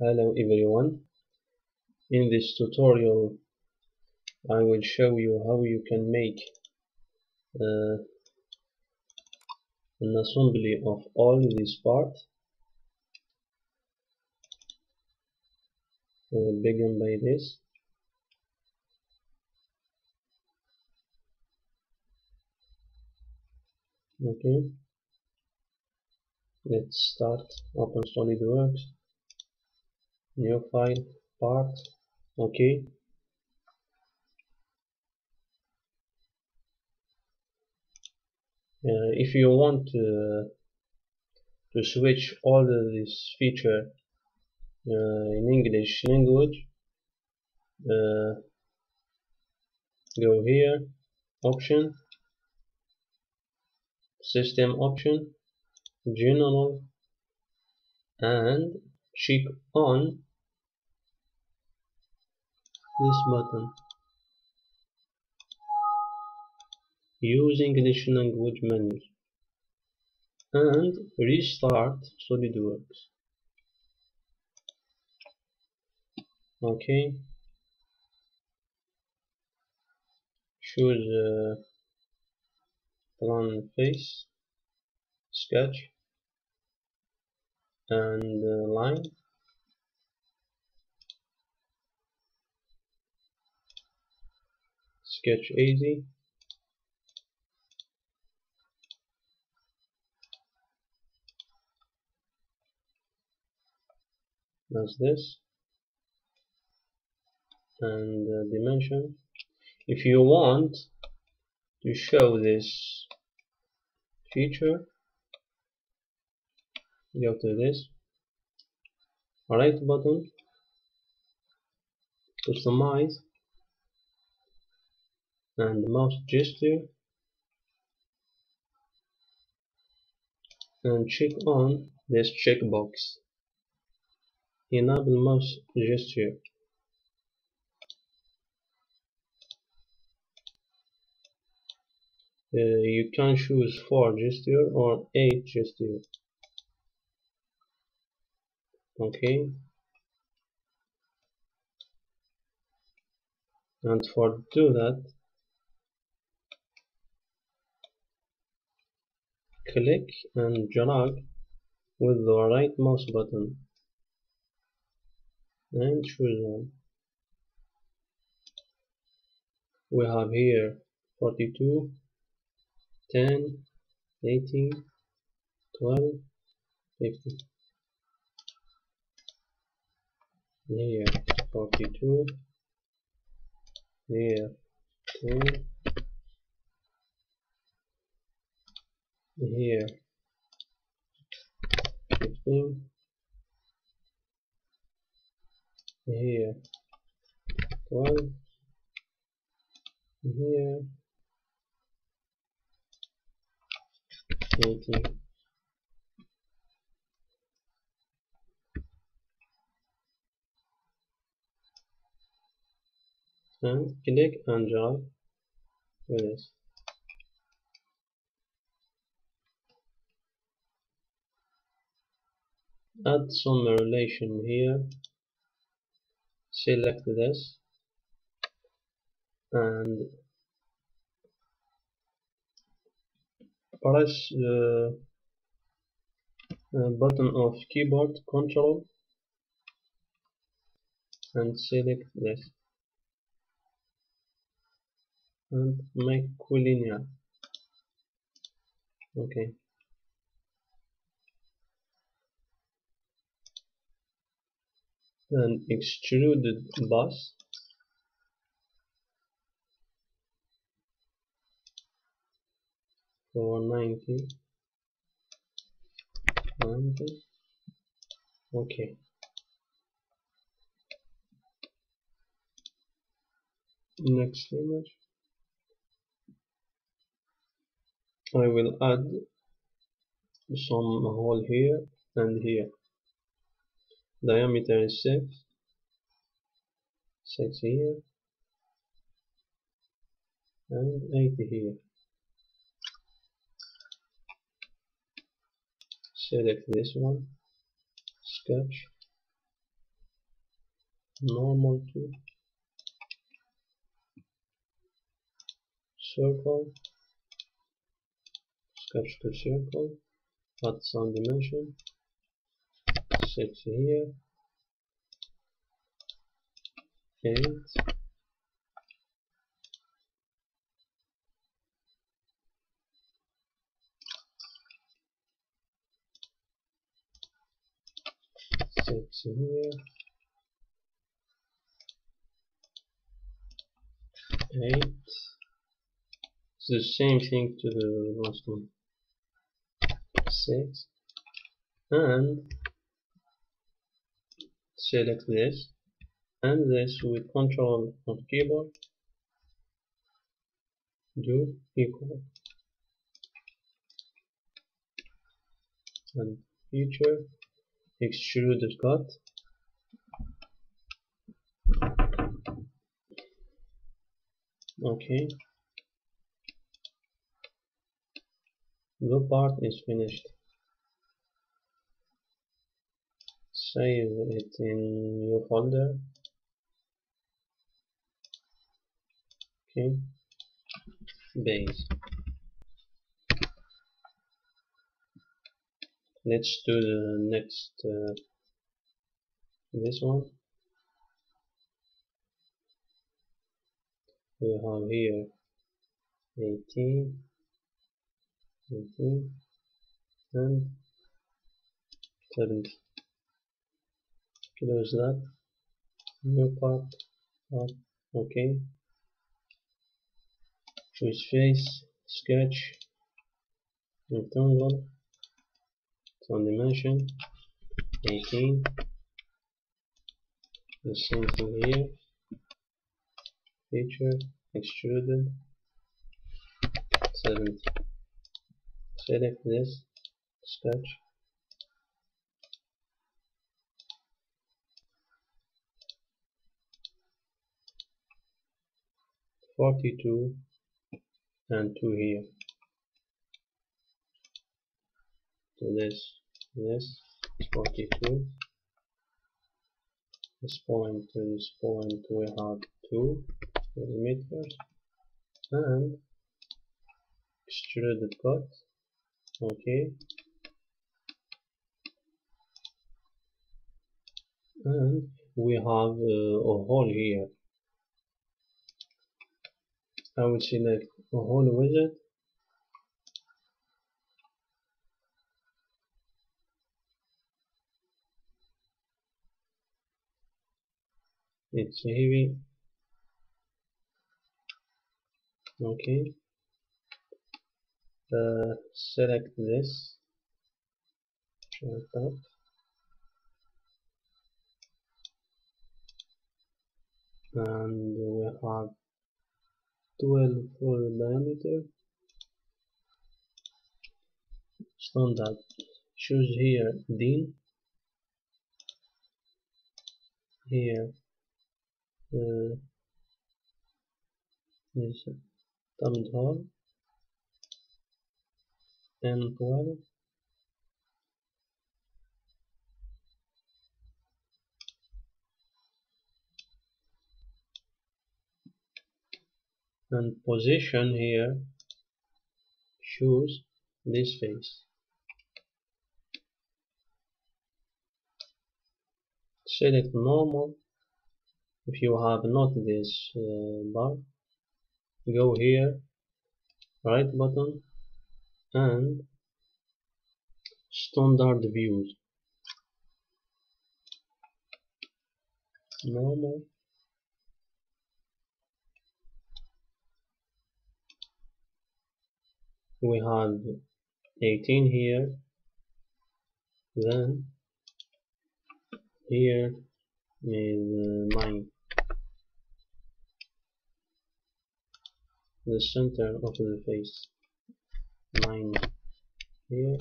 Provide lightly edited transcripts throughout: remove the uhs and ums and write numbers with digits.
Hello everyone, in this tutorial I will show you how you can make an assembly of all these parts. I will begin by this. Okay, let's start. Open SolidWorks, new file, part. Okay, if you want to switch all of this feature in English language, go here, option, system option, general, and check on this button. Use English language menu and restart SolidWorks. Okay, choose plan face, sketch, and line. Sketch easy. That's this. And dimension. If you want to show this feature, go to this, right button, customize, and mouse gesture, and check on this checkbox, enable mouse gesture. You can choose 4 gesture or 8 gesture. Okay, and for do that, click and drag with the right mouse button and choose one. We have here 42, 10, 18, 12, 50. Here 42, here 10, here 15, here 12, here 18. And click and drag with this. Add some relation here. Select this and press the button of keyboard control and select this. And make collinear. Okay. Then extruded boss. For 90. Okay. Next image. I will add some hole here and here. Diameter is 6 here and 8 here. Select this one, sketch, normal to circle, sketch to circle, add some dimension, 6 here, 8, here, 8. It's the same thing to the last one, 6, and select this and this with control on keyboard, do equal and feature extrude the cut. Okay, the part is finished. Save it in new folder. Okay, base. Let's do the next, this one. We have here 18 and 70. Close that. New part. Okay. Choose face, sketch, rectangle. On dimension 18, the same thing here, feature, extruded 70. Select this, sketch, (42) and 2 here. This 42. This point to this point we have 2 millimeters and extruded cut. Okay, and we have a hole here. I would select a hole widget. It's heavy. Okay. Select this. Shut up. And we have 12 for the diameter. Standard. Choose here DIN. Here. This thumbed hole and 12 and position here, choose this face, select normal. If you have not this bar, go here, right button, and standard views, normal, we have 18 here, then here is 9. The center of the face, 9 here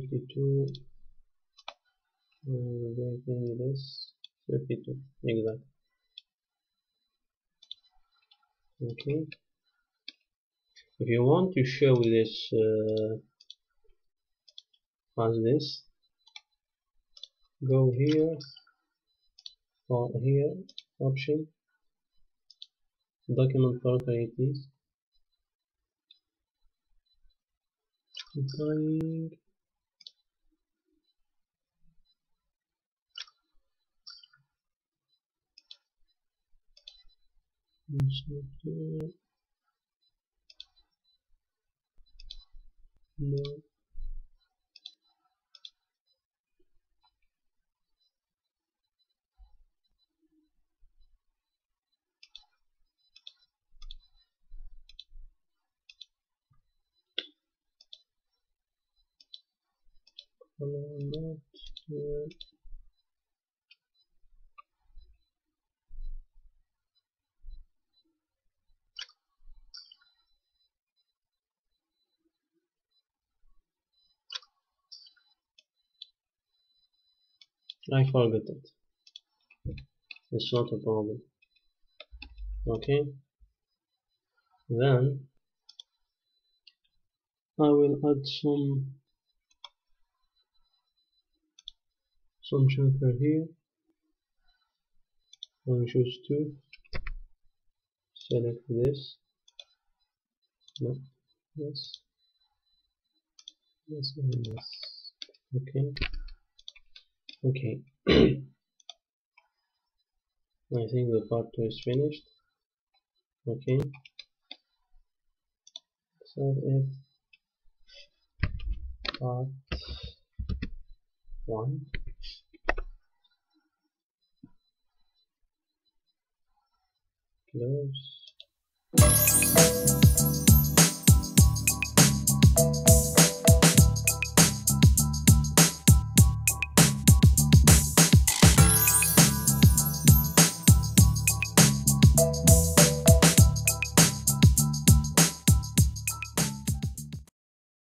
32. I think it is 32 exact. Okay. If you want to show this as this, go here or here, option, document properties, applying, no. Not here. I forgot it. It's not a problem. Okay. Then I will add some chamfer here. I choose to select this. No, this, this, and this. Okay. Okay, I think the part 2 is finished. Okay, so it part 1. Close.